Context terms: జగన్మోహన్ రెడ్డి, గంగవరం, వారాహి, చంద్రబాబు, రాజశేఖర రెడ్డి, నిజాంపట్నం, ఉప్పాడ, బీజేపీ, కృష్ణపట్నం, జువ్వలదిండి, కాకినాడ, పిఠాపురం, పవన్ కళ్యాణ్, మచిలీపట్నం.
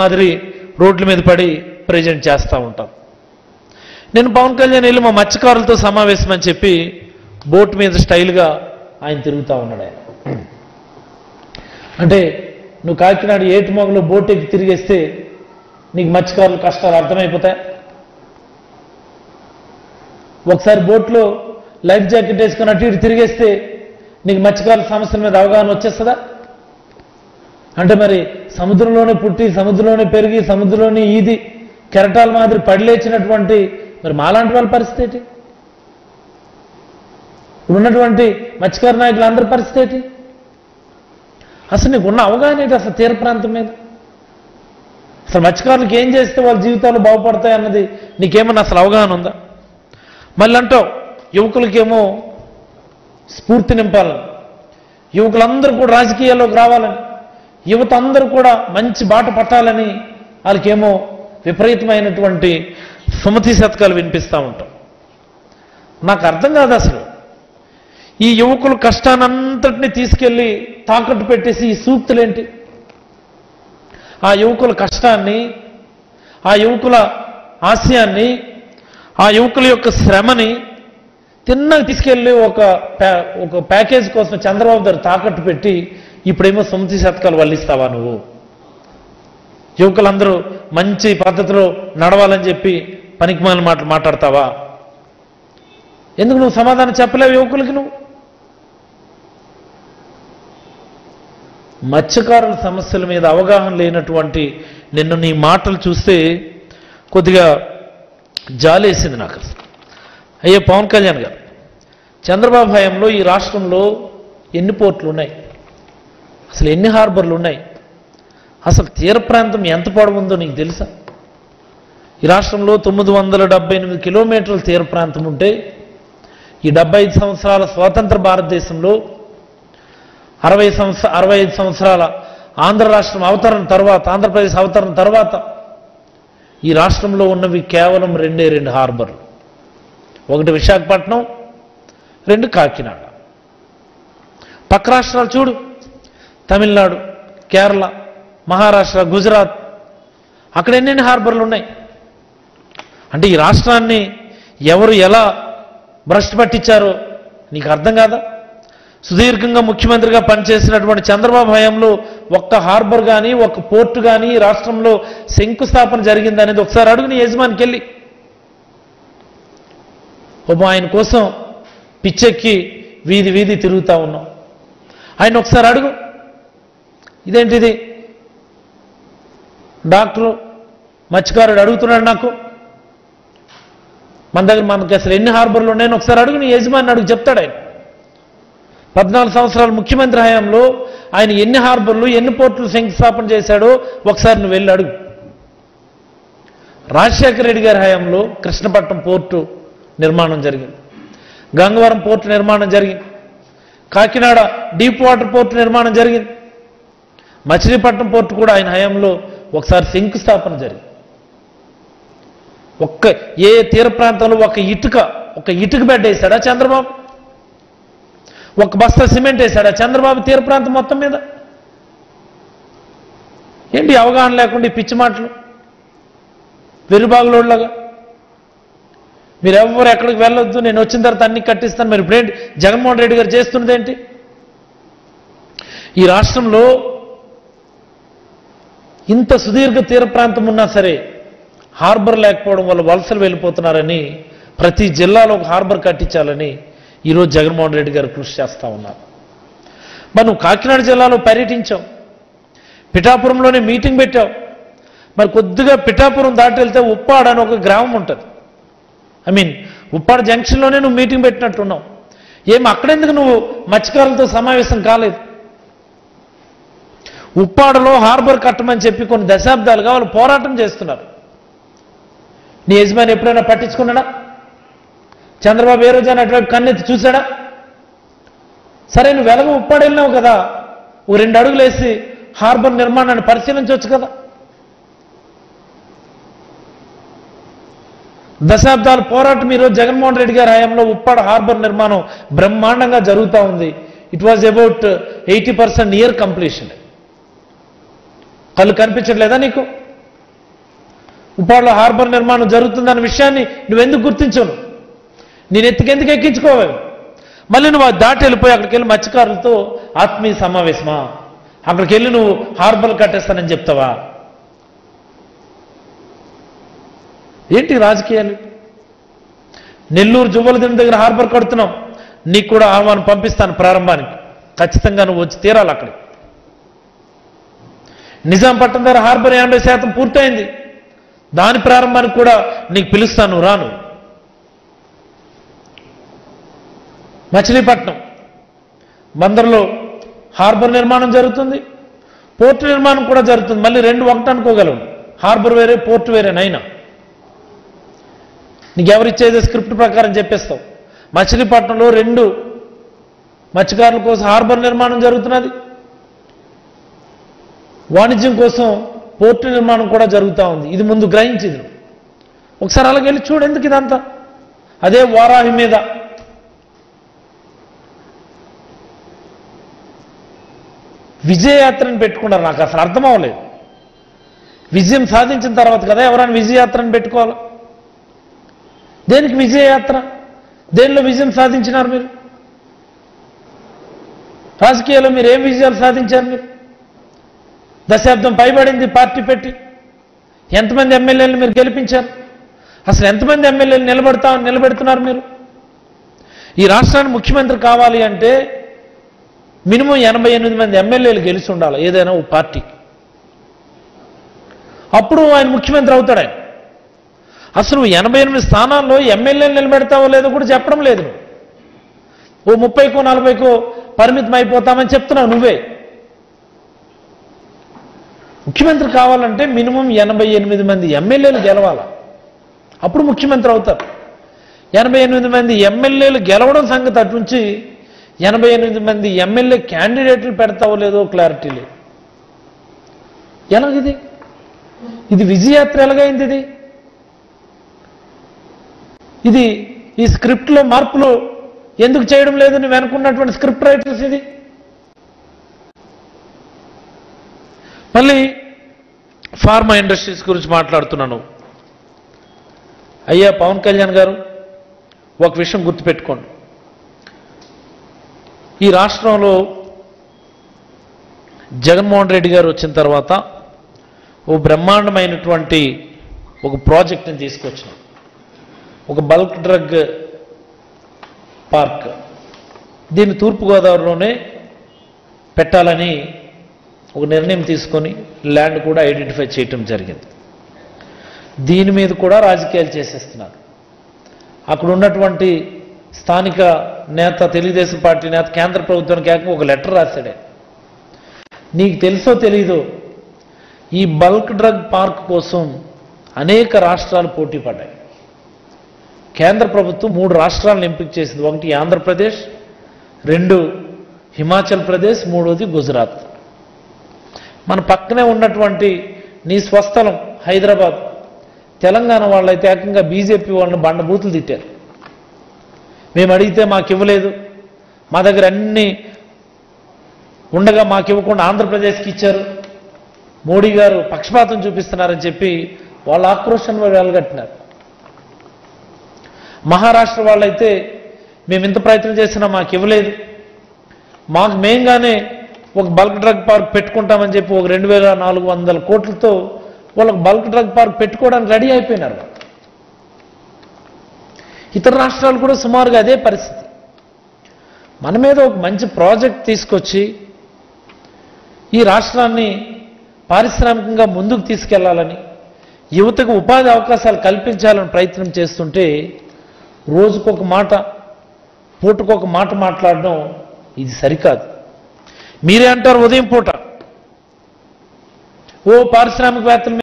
మాదిరి రోడ్ల మీద పడి ప్రెజెంట్ చేస్తా ఉంటాం నేను పవన్ కళ్యాణ్ ఎల్లి మా మత్స్యకారులతో సమావేశం అని చెప్పి బోట్ మీద స్టైల్ గా ఆయన తిరుగుతా ఉన్నాడు ఆయన అంటే నువ్వు కాకినాడ ఏటిమొగలో బోట్ ఎక్కి తిరిగేస్తే నీకు మత్స్యకారుల కష్టాలు అర్థమైపోతాయి ఒకసారి బోట్ లో లైఫ్ జాకెట్ వేసుకొని అటు ఇటు తిరిగేస్తే నీకు మత్స్యకారుల సమస్యల మీద అవగాహన వచ్చేస్తదా అంటే మరి సముద్రంలోనే పుట్టి సముద్రంలోనే పెరిగి సముద్రంలోనే ఈది కెరటాల మాదిరి పడిలేచినటువంటి మరి మాలాంటి వాళ్ళ పరిస్థితి ఉన్నటువంటి మత్స్యకార నాయకులందరి పరిస్థితి అసలు నీకు ఉన్న అవగాహన ఏంటి అసలు తీర ప్రాంతం మీద అసలు మత్స్యకారులకు ఏం చేస్తే వాళ్ళ జీవితాలు బాగుపడతాయి అన్నది నీకేమన్నా అసలు అవగాహన ఉందా మళ్ళీ అంటావు యువకులకేమో స్ఫూర్తి నింపాలని యువకులందరూ కూడా రాజకీయాల్లోకి రావాలని యువత అందరూ కూడా మంచి బాట పట్టాలని వాళ్ళకేమో విపరీతమైనటువంటి సుమతి శతకాలు వినిపిస్తూ ఉంటాం నాకు అర్థం కాదు అసలు ఈ యువకుల కష్టాన్నంతటినీ తీసుకెళ్ళి తాకట్టు పెట్టేసి ఈ సూక్తులేంటి ఆ యువకుల కష్టాన్ని ఆ యువకుల ఆశయాన్ని ఆ యువకుల యొక్క శ్రమని తిన్నగా తీసుకెళ్ళి ఒక ప్యాకేజ్ కోసం చంద్రబాబు గారు తాకట్టు పెట్టి ఇప్పుడేమో సొంత శతకాలు వల్లిస్తావా నువ్వు యువకులందరూ మంచి పద్ధతిలో నడవాలని చెప్పి పనికిమాలిన మాటలు మాట్లాడతావా ఎందుకు నువ్వు సమాధానం చెప్పలేవు యువకులకి నువ్వు మత్స్యకారుల సమస్యల మీద అవగాహన లేనటువంటి నిన్ను నీ మాటలు చూస్తే కొద్దిగా జాలేసింది నాకు అయ్యే పవన్ కళ్యాణ్ గారు చంద్రబాబు హయాంలో ఈ రాష్ట్రంలో ఎన్ని పోర్టులు ఉన్నాయి అసలు ఎన్ని హార్బర్లు ఉన్నాయి అసలు తీర ప్రాంతం ఎంత పొడవుందో నీకు తెలుసా ఈ రాష్ట్రంలో 978 కిలోమీటర్ల తీర ప్రాంతం ఉంటే ఈ 75 సంవత్సరాల స్వాతంత్ర భారతదేశంలో 65 సంవత్సరాల ఆంధ్ర రాష్ట్రం అవతరణ తర్వాత ఆంధ్రప్రదేశ్ అవతరణ తర్వాత ఈ రాష్ట్రంలో ఉన్నవి కేవలం రెండే 2 హార్బర్లు ఒకటి విశాఖపట్నం 2 కాకినాడ పక్క రాష్ట్రాలు చూడు తమిళనాడు కేరళ మహారాష్ట్ర గుజరాత్ అక్కడ ఎన్నెన్ని హార్బర్లు ఉన్నాయి అంటే ఈ రాష్ట్రాన్ని ఎవరు ఎలా భ్రష్టు పట్టించారో నీకు అర్థం కాదా సుదీర్ఘంగా ముఖ్యమంత్రిగా పనిచేసినటువంటి చంద్రబాబు హయాంలో ఒక్క హార్బర్ కానీ ఒక్క పోర్టు కానీ రాష్ట్రంలో శంకుస్థాపన జరిగిందనేది ఒకసారి అడుగు నీ యజమానికి వెళ్ళి ఆయన కోసం పిచ్చెక్కి వీధి వీధి తిరుగుతూ ఉన్నాం ఆయన ఒకసారి అడుగు ఇదేంటిది డాక్టరు మత్స్యకారుడు అడుగుతున్నాడు నాకు మన దగ్గర మనకి అసలు ఎన్ని హార్బర్లు ఉన్నాయని ఒకసారి అడుగు నీ యజమాని అడుగు చెప్తాడు ఆయన 14 సంవత్సరాల ముఖ్యమంత్రి హయాంలో ఆయన ఎన్ని హార్బర్లు ఎన్ని పోర్టులు శంకుస్థాపన చేశాడో ఒకసారి నువ్వు వెళ్ళి అడుగు రాజశేఖర రెడ్డి గారి హయాంలో కృష్ణపట్నం పోర్టు నిర్మాణం జరిగింది గంగవరం పోర్టు నిర్మాణం జరిగింది కాకినాడ డీప్ వాటర్ పోర్టు నిర్మాణం జరిగింది మచిలీపట్నం పోర్టు కూడా ఆయన హయాంలో ఒకసారి శంకుస్థాపన జరిగింది ఒక్క ఏ తీర ప్రాంతంలో ఒక ఇటుక బెడ్ వేశాడా చంద్రబాబు ఒక బస్తా సిమెంట్ వేశాడా చంద్రబాబు తీర ప్రాంతం మొత్తం మీద ఏంటి అవగాహన లేకుండా పిచ్చి మాటలు వెర్రిబాగులోళ్ళగా మీరెవ్వరు ఎక్కడికి వెళ్ళొద్దు నేను వచ్చిన తర్వాత అన్ని కట్టిస్తాను మీరు ఇప్పుడు జగన్మోహన్ రెడ్డి గారు చేస్తున్నదేంటి ఈ రాష్ట్రంలో ఇంత సుదీర్ఘ తీర ప్రాంతం ఉన్నా సరే హార్బర్ లేకపోవడం వల్ల వలసలు వెళ్ళిపోతున్నారని ప్రతి జిల్లాలో ఒక హార్బర్ కట్టించాలని ఈరోజు జగన్మోహన్ రెడ్డి గారు కృషి చేస్తూ ఉన్నారు మరి నువ్వు కాకినాడ జిల్లాలో పర్యటించావు పిఠాపురంలోనే మీటింగ్ పెట్టావు మరి కొద్దిగా పిఠాపురం దాటి వెళ్తే ఉప్పాడ అని ఒక గ్రామం ఉంటుంది ఉప్పాడ జంక్షన్లోనే నువ్వు మీటింగ్ పెట్టినట్టున్నావు ఏమి అక్కడెందుకు నువ్వు మత్స్యకారులతో సమావేశం కాలేదు ఉప్పాడలో హార్బర్ కట్టమని చెప్పి కొన్ని దశాబ్దాలుగా వాళ్ళు పోరాటం చేస్తున్నారు నీ యజమాని ఎప్పుడైనా పట్టించుకున్నాడా చంద్రబాబు ఏ రోజైనా అటువైపు కన్నెత్తి చూశాడా సరే నువ్వు వెలగ ఉప్పాడ వెళ్ళినావు కదా ఓ 2 అడుగులు వేసి హార్బర్ నిర్మాణాన్ని పరిశీలించవచ్చు కదా దశాబ్దాల పోరాటం ఈరోజు జగన్మోహన్ రెడ్డి గారి హయాంలో ఉప్పాడ హార్బర్ నిర్మాణం బ్రహ్మాండంగా జరుగుతూ ఉంది it was about 80% near completion కళ్ళు కనిపించట్లేదా నీకు? ఉప్పాడలో హార్బర్ నిర్మాణం జరుగుతుందన్న విషయాన్ని నువ్వు ఎందుకు గుర్తించను? నేను ఎందుకు ఎక్కించుకోవే? మళ్ళీ నువ్వు దాటి వెళ్ళిపోయి అక్కడికి వెళ్ళి మత్స్యకారులతో ఆత్మీయ సమావేశమా? అక్కడికి వెళ్ళి నువ్వు హార్బర్ కట్టేస్తానని చెప్తావా? ఏంటి రాజకీయాలు? నెల్లూరు జువ్వలదిండి దగ్గర హార్బర్ కడుతున్నాం, నీకు కూడా ఆహ్వానం పంపిస్తాను ప్రారంభానికి, ఖచ్చితంగా నువ్వు వచ్చి తీరాలి అక్కడికి. నిజాంపట్నం దగ్గర హార్బర్ 80% పూర్తయింది, దాని ప్రారంభానికి కూడా నీకు పిలుస్తాను రాను. మచిలీపట్నం బందర్లో హార్బర్ నిర్మాణం జరుగుతుంది, పోర్టు నిర్మాణం కూడా జరుగుతుంది, మళ్ళీ రెండు ఒకటి అనుకోగలవు, హార్బర్ వేరే పోర్టు వేరేనైనా. నీకెవరిచ్చేదో స్క్రిప్ట్ ప్రకారం చెప్పేస్తావు. మచిలీపట్నంలో 2 మత్స్యకారుల కోసం హార్బర్ నిర్మాణం జరుగుతున్నది, వాణిజ్యం కోసం పోర్టు నిర్మాణం కూడా జరుగుతూ ఉంది. ఇది ముందు గ్రహించింది, ఒకసారి అలాగే వెళ్ళి చూడు. ఎందుకు ఇదంతా? అదే వారాహి మీద విజయయాత్రను పెట్టుకున్నారు, నాకు అసలు అర్థం అవ్వలేదు. విజయం సాధించిన తర్వాత కదా ఎవరైనా విజయయాత్రను పెట్టుకోవాలి. దేనికి విజయయాత్ర? దేనిలో విజయం సాధించినారు మీరు? రాజకీయాల్లో మీరు ఏం విజయాలు సాధించారు? మీరు దశాబ్దం పైబడింది పార్టీ పెట్టి, ఎంతమంది ఎమ్మెల్యేలు మీరు గెలిపించారు? అసలు ఎంతమంది ఎమ్మెల్యేలు నిలబెడుతున్నారు మీరు? ఈ రాష్ట్రానికి ముఖ్యమంత్రి కావాలి అంటే మినిమం 88 మంది ఎమ్మెల్యేలు గెలిచి ఉండాలి ఏదైనా ఓ పార్టీకి, అప్పుడు ఆయన ముఖ్యమంత్రి అవుతాడు. ఆయన అసలు 88 స్థానాల్లో ఎమ్మెల్యేలు నిలబెడతావో లేదో కూడా చెప్పడం లేదు. ఓ 30కో 40కో పరిమితం అయిపోతామని చెప్తున్నావు నువ్వే. ముఖ్యమంత్రి కావాలంటే మినిమం 88 మంది ఎమ్మెల్యేలు గెలవాలి, అప్పుడు ముఖ్యమంత్రి అవుతారు. 88 మంది ఎమ్మెల్యేలు గెలవడం సంగతి అటుంచి 88 మంది ఎమ్మెల్యే క్యాండిడేట్లు పెడతావో లేదో క్లారిటీ లేదు. ఎలాగిది? ఇది విజయయాత్ర ఎలాగైంది? ఇది ఈ స్క్రిప్ట్లో మార్పులు ఎందుకు చేయడం లేదు నువ్వు అనుకున్నటువంటి స్క్రిప్ట్ రైటర్స్? ఇది మళ్ళీ ఫార్మా ఇండస్ట్రీస్ గురించి మాట్లాడుతున్నాను. అయ్యా పవన్ కళ్యాణ్ గారు, ఒక విషయం గుర్తుపెట్టుకోండి, ఈ రాష్ట్రంలో జగన్మోహన్ రెడ్డి గారు వచ్చిన తర్వాత ఓ బ్రహ్మాండమైనటువంటి ఒక ప్రాజెక్ట్ని తీసుకొచ్చాం, ఒక బల్క్ డ్రగ్ పార్క్. దీన్ని తూర్పుగోదావరిలోనే పెట్టాలని ఒక నిర్ణయం తీసుకొని ల్యాండ్ కూడా ఐడెంటిఫై చేయటం జరిగింది. దీని మీద కూడా రాజకీయాలు చేసేస్తున్నారు. అక్కడ ఉన్నటువంటి స్థానిక నేత, తెలుగుదేశం పార్టీ నేత కేంద్ర ప్రభుత్వానికి ఏకంగా ఒక లెటర్ రాశాడే, నీకు తెలుసో తెలీదో ఈ బల్క్ డ్రగ్ పార్క్ కోసం అనేక రాష్ట్రాలు పోటీ పడ్డాయి. కేంద్ర ప్రభుత్వం 3 రాష్ట్రాలను ఎంపిక చేసింది, 1 ఆంధ్రప్రదేశ్, 2 హిమాచల్ ప్రదేశ్, 3 గుజరాత్. మన పక్కనే ఉన్నటువంటి నీ స్వస్థలం హైదరాబాద్, తెలంగాణ వాళ్ళైతే ఏకంగా బీజేపీ వాళ్ళని బండబూతులు తిట్టారు. మేము అడిగితే మాకు ఇవ్వలేదు, మా దగ్గర అన్నీ ఉండగా మాకు ఇవ్వకుండా ఆంధ్రప్రదేశ్కి ఇచ్చారు, మోడీ గారు పక్షపాతం చూపిస్తున్నారని చెప్పి వాళ్ళ ఆక్రోషంలో వెలగట్టినారు. మహారాష్ట్ర వాళ్ళైతే మేము ఇంత ప్రయత్నం చేసినా మాకు ఇవ్వలేదు, మాకు మేంగానే ఒక బల్క్ డ్రగ్ పార్క్ పెట్టుకుంటామని చెప్పి ఒక 2400 కోట్లతో వాళ్ళకు బల్క్ డ్రగ్ పార్క్ పెట్టుకోవడానికి రెడీ అయిపోయినారు. ఇతర రాష్ట్రాలు కూడా సుమారుగా అదే పరిస్థితి. మన మీద ఒక మంచి ప్రాజెక్ట్ తీసుకొచ్చి ఈ రాష్ట్రాన్ని పారిశ్రామికంగా ముందుకు తీసుకెళ్లాలని, యువతకు ఉపాధి అవకాశాలు కల్పించాలని ప్రయత్నం చేస్తుంటే రోజుకొక మాట, పూటకొక మాట మాట్లాడడం ఇది సరికాదు. మీరే అంటారు ఉదయం పూట ఓ పారిశ్రామికవేత్తలు